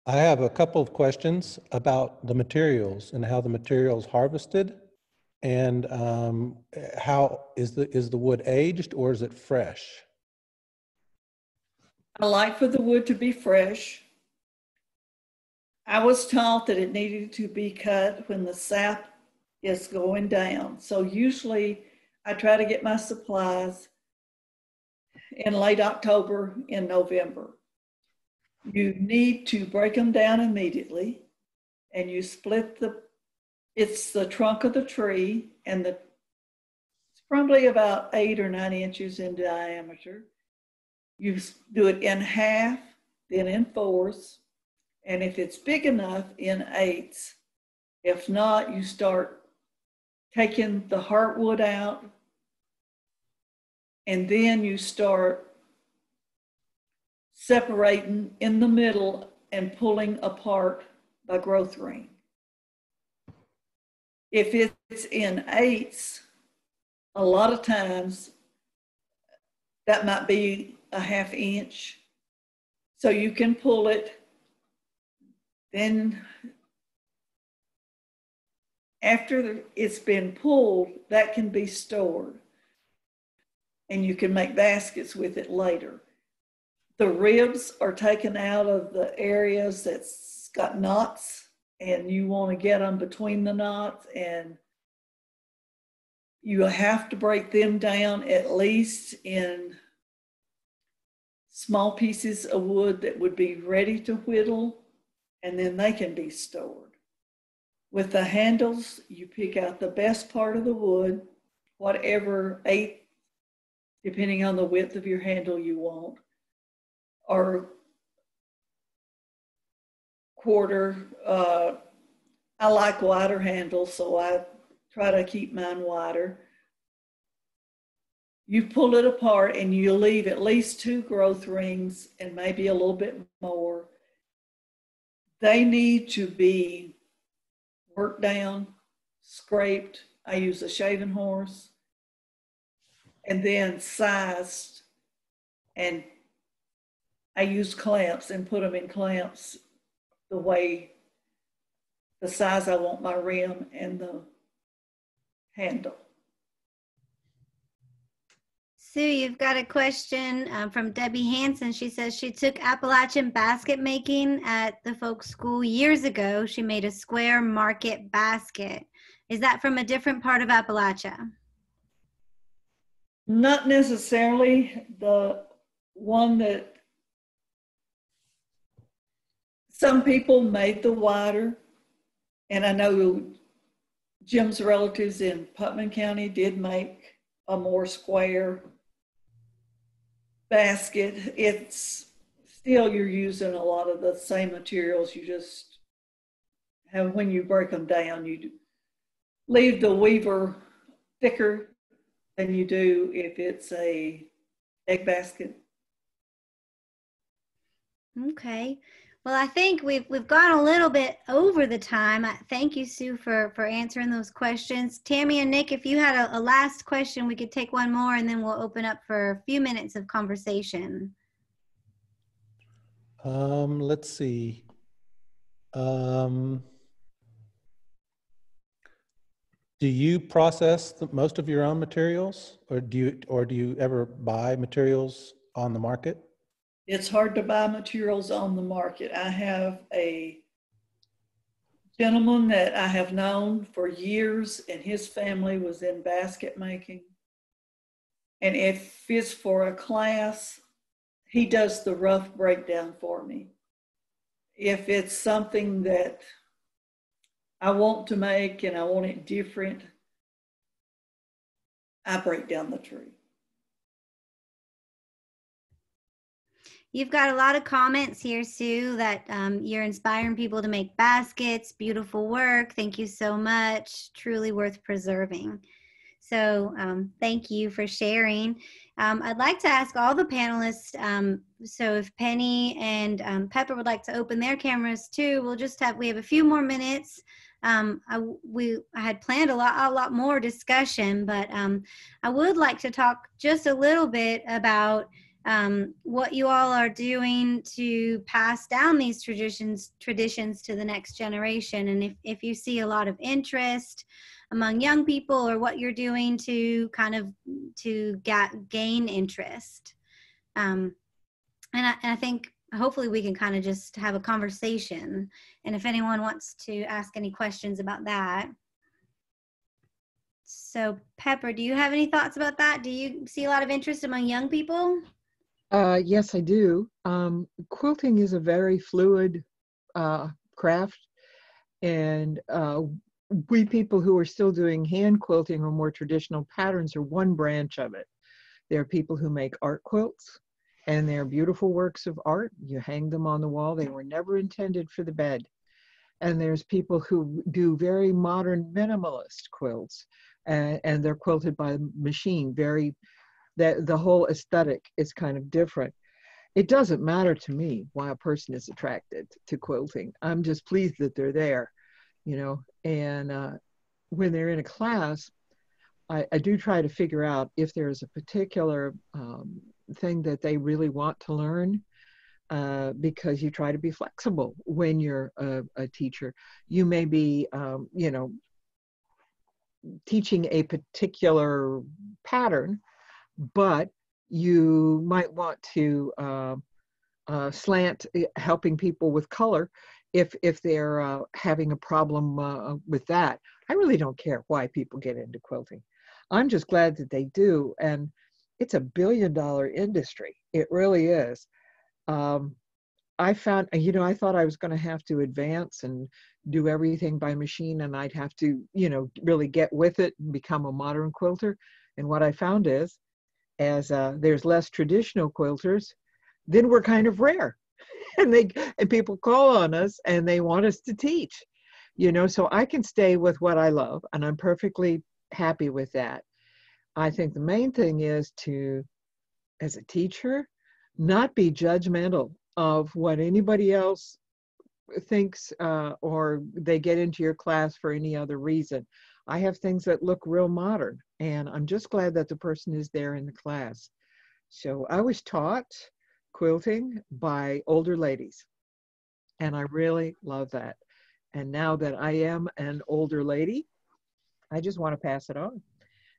I have a couple of questions about the materials and how the materials harvested, and um, how is the, is the wood aged, or is it fresh? I like for the wood to be fresh. I was taught that it needed to be cut when the sap is going down. So usually I try to get my supplies in late October and November. You need to break them down immediately, and you split the, it's the trunk of the tree, and the, it's probably about eight or nine inches in diameter. You do it in half, then in fours, and if it's big enough, in eighths. If not, you start taking the heartwood out, and then you start separating in the middle and pulling apart by growth ring. If it's in eighths, a lot of times that might be a half inch. So you can pull it, then after it's been pulled, that can be stored, and you can make baskets with it later. The ribs are taken out of the areas that's got knots and you want to get them between the knots, and you have to break them down at least in small pieces of wood that would be ready to whittle, and then they can be stored. With the handles, you pick out the best part of the wood, whatever eighth, depending on the width of your handle you want, or quarter. Uh, I like wider handles, so I try to keep mine wider. You pull it apart and you leave at least two growth rings and maybe a little bit more. They need to be worked down, scraped. I use a shaving horse, and then sized, and I use clamps and put them in clamps the way, the size I want my rim and the handle. Sue, you've got a question um, from Debbie Hansen. She says she took Appalachian basket making at the folk school years ago. She made a square market basket. Is that from a different part of Appalachia? Not necessarily. The one that some people made the wider, and I know Jim's relatives in Putman County did make a more square basket. It's still, you're using a lot of the same materials. You just have, when you break them down, you do leave the weaver thicker than you do if it's a egg basket. Okay. Well, I think we've we've gone a little bit over the time. Thank you, Sue, for for answering those questions. Tammy and Nick, if you had a, a last question, we could take one more, and then we'll open up for a few minutes of conversation. Um, let's see. Um, Do you process the, most of your own materials, or do you, or do you ever buy materials on the market? It's hard to buy materials on the market. I have a gentleman that I have known for years, and his family was in basket making. And if it's for a class, he does the rough breakdown for me. If it's something that I want to make and I want it different, I break down the tree. You've got a lot of comments here, Sue, that um, you're inspiring people to make baskets, beautiful work. Thank you so much. Truly worth preserving. So um, thank you for sharing. Um, I'd like to ask all the panelists, um, so if Penny and um, Pepper would like to open their cameras too, we'll just have, we have a few more minutes. Um, I, we, I had planned a lot, a lot more discussion, but um, I would like to talk just a little bit about um, what you all are doing to pass down these traditions, traditions to the next generation. And if, if you see a lot of interest among young people, or what you're doing to kind of to get, gain interest. Um, and, I, and I think hopefully we can kind of just have a conversation. And if anyone wants to ask any questions about that. So Pepper, do you have any thoughts about that? Do you see a lot of interest among young people? Uh, yes, I do. Um, quilting is a very fluid uh, craft, and uh, we people who are still doing hand quilting or more traditional patterns are one branch of it. There are people who make art quilts, and they're beautiful works of art. You hang them on the wall. They were never intended for the bed. And there's people who do very modern minimalist quilts, and, and they're quilted by machine. Very, that the whole aesthetic is kind of different. It doesn't matter to me why a person is attracted to quilting. I'm just pleased that they're there, you know. And uh, when they're in a class, I, I do try to figure out if there's a particular um, thing that they really want to learn, uh, because you try to be flexible when you're a, a teacher. You may be, um, you know, teaching a particular pattern, but you might want to uh, uh, slant helping people with color if if they're uh, having a problem uh, with that. I really don't care why people get into quilting. I'm just glad that they do, and it's a billion dollar industry. It really is. Um, I found, you know, I thought I was going to have to advance and do everything by machine, and I'd have to, you know, really get with it and become a modern quilter. And what I found is, as uh, there's less traditional quilters, then we're kind of rare. And they and people call on us and they want us to teach, you know, so I can stay with what I love, and I'm perfectly happy with that. I think the main thing is to, as a teacher, not be judgmental of what anybody else thinks uh, or they get into your class for any other reason. I have things that look real modern, and I'm just glad that the person is there in the class. So I was taught quilting by older ladies, and I really love that. And now that I am an older lady, I just want to pass it on.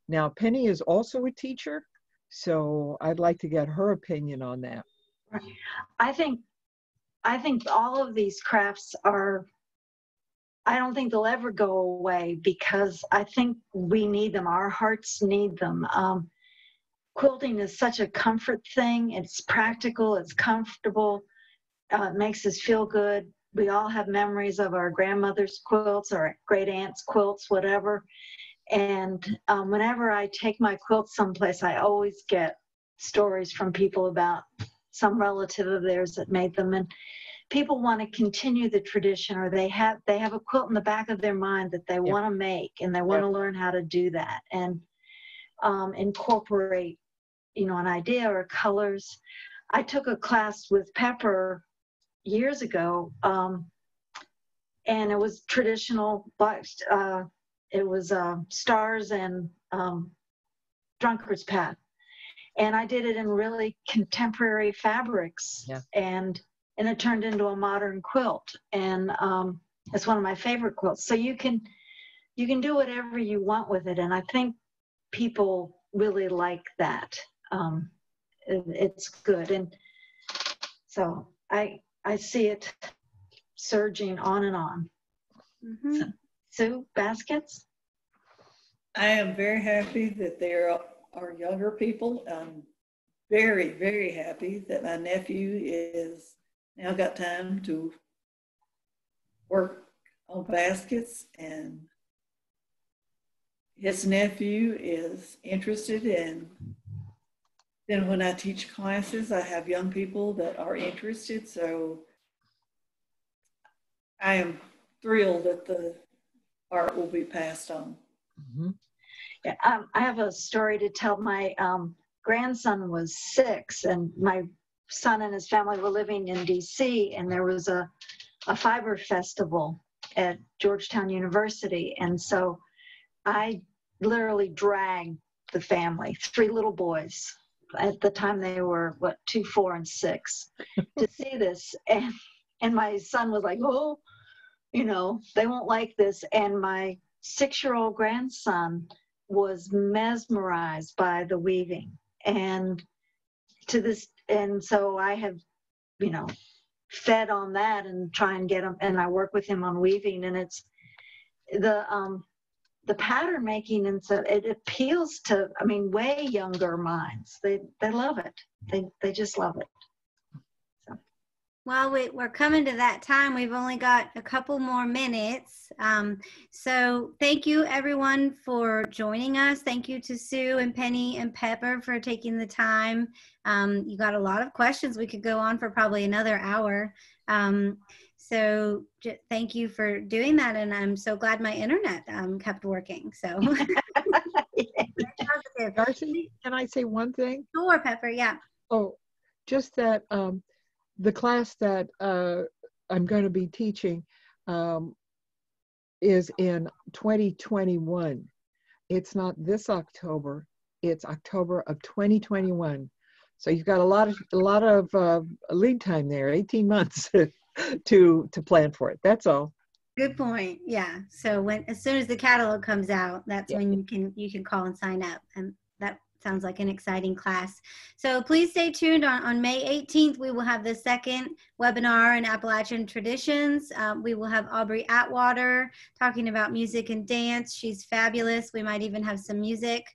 Now, Penny is also a teacher, so I'd like to get her opinion on that. I think, I think all of these crafts are, I don't think they'll ever go away, because I think we need them. Our hearts need them. Um, quilting is such a comfort thing. It's practical, it's comfortable, uh, it makes us feel good. We all have memories of our grandmother's quilts, our great aunt's quilts, whatever. And um, whenever I take my quilt someplace, I always get stories from people about some relative of theirs that made them, and people want to continue the tradition, or they have they have a quilt in the back of their mind that they yeah. want to make, and they want yeah. to learn how to do that and um, incorporate, you know, an idea or colors. I took a class with Pepper years ago, um, and it was traditional, but uh, it was uh, stars and um, drunkard's path. And I did it in really contemporary fabrics, yeah. and and it turned into a modern quilt, and um, it's one of my favorite quilts. So you can you can do whatever you want with it, and I think people really like that. Um, it, it's good, and so I I see it surging on and on. Mm-hmm. So, Sue, baskets. I am very happy that there are. Our younger people. I'm very, very happy that my nephew is now got time to work on baskets, and his nephew is interested in. Then when I teach classes, I have young people that are interested. So I am thrilled that the art will be passed on. Mm-hmm. Um, I have a story to tell. My um, grandson was six, and my son and his family were living in D C, and there was a, a fiber festival at Georgetown University. And so I literally dragged the family, three little boys. At the time they were, what, two, four, and six, to see this. And, and my son was like, oh, you know, they won't like this. And my six-year-old grandson was mesmerized by the weaving, and to this, and so I have, you know, fed on that and try and get him, and I work with him on weaving, and it's the um the pattern making, and so it appeals to, I mean, way younger minds. They they love it. They they just love it. So. Well, we, we're coming to that time. We've only got a couple more minutes. Um, so thank you, everyone, for joining us. Thank you to Sue and Penny and Pepper for taking the time. Um, you got a lot of questions. We could go on for probably another hour. Um, so j thank you for doing that. And I'm so glad my internet um, kept working. So Darcy, can I say one thing? Sure, Pepper, yeah. Oh, just that... Um, the class that uh, I'm going to be teaching um, is in twenty twenty-one. It's not this October, it's October of twenty twenty-one. So you've got a lot of, a lot of uh, lead time there, eighteen months to, to plan for it. That's all. Good point. Yeah. So when, as soon as the catalog comes out, that's yeah. when you can, you can call and sign up. And that sounds like an exciting class. So please stay tuned. On, on May eighteenth, we will have the second webinar in Appalachian Traditions. Um, we will have Aubrey Atwater talking about music and dance. She's fabulous. We might even have some music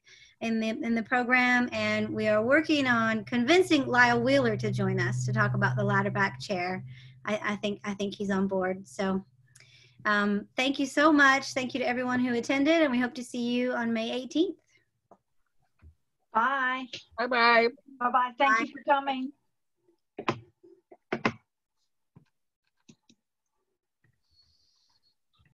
in the, in the program. And we are working on convincing Lyle Wheeler to join us to talk about the ladder back chair. I, I think, I think he's on board. So um, thank you so much. Thank you to everyone who attended, and we hope to see you on May eighteenth. Bye. Bye-bye. Bye-bye. Thank you for coming.